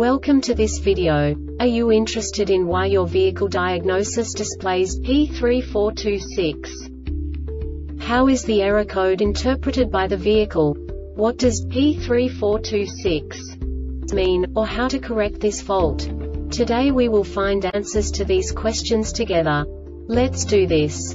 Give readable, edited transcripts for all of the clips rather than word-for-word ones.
Welcome to this video. Are you interested in why your vehicle diagnosis displays P3426? How is the error code interpreted by the vehicle? What does P3426 mean, or how to correct this fault? Today we will find answers to these questions together. Let's do this.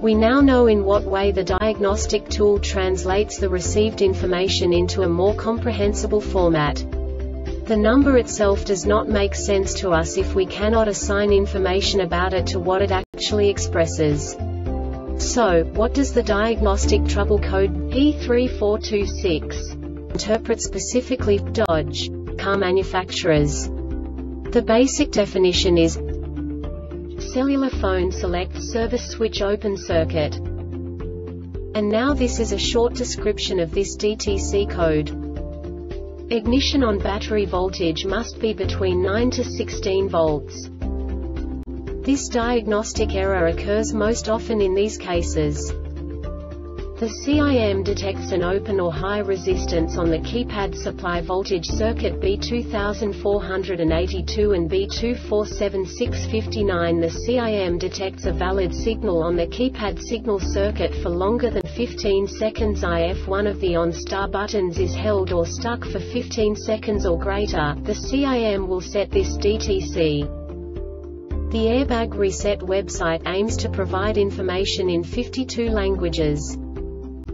We now know in what way the diagnostic tool translates the received information into a more comprehensible format. The number itself does not make sense to us if we cannot assign information about it to what it actually expresses. So, what does the diagnostic trouble code P3426 interpret specifically for Dodge car manufacturers? The basic definition is cellular phone select service switch open circuit. And now this is a short description of this DTC code. Ignition on battery voltage must be between 9 to 16 volts. This diagnostic error occurs most often in these cases. The CIM detects an open or high resistance on the keypad supply voltage circuit B2482 and B247659. The CIM detects a valid signal on the keypad signal circuit for longer than 15 seconds if one of the OnStar buttons is held or stuck for 15 seconds or greater. The CIM will set this DTC. The Airbag Reset website aims to provide information in 52 languages.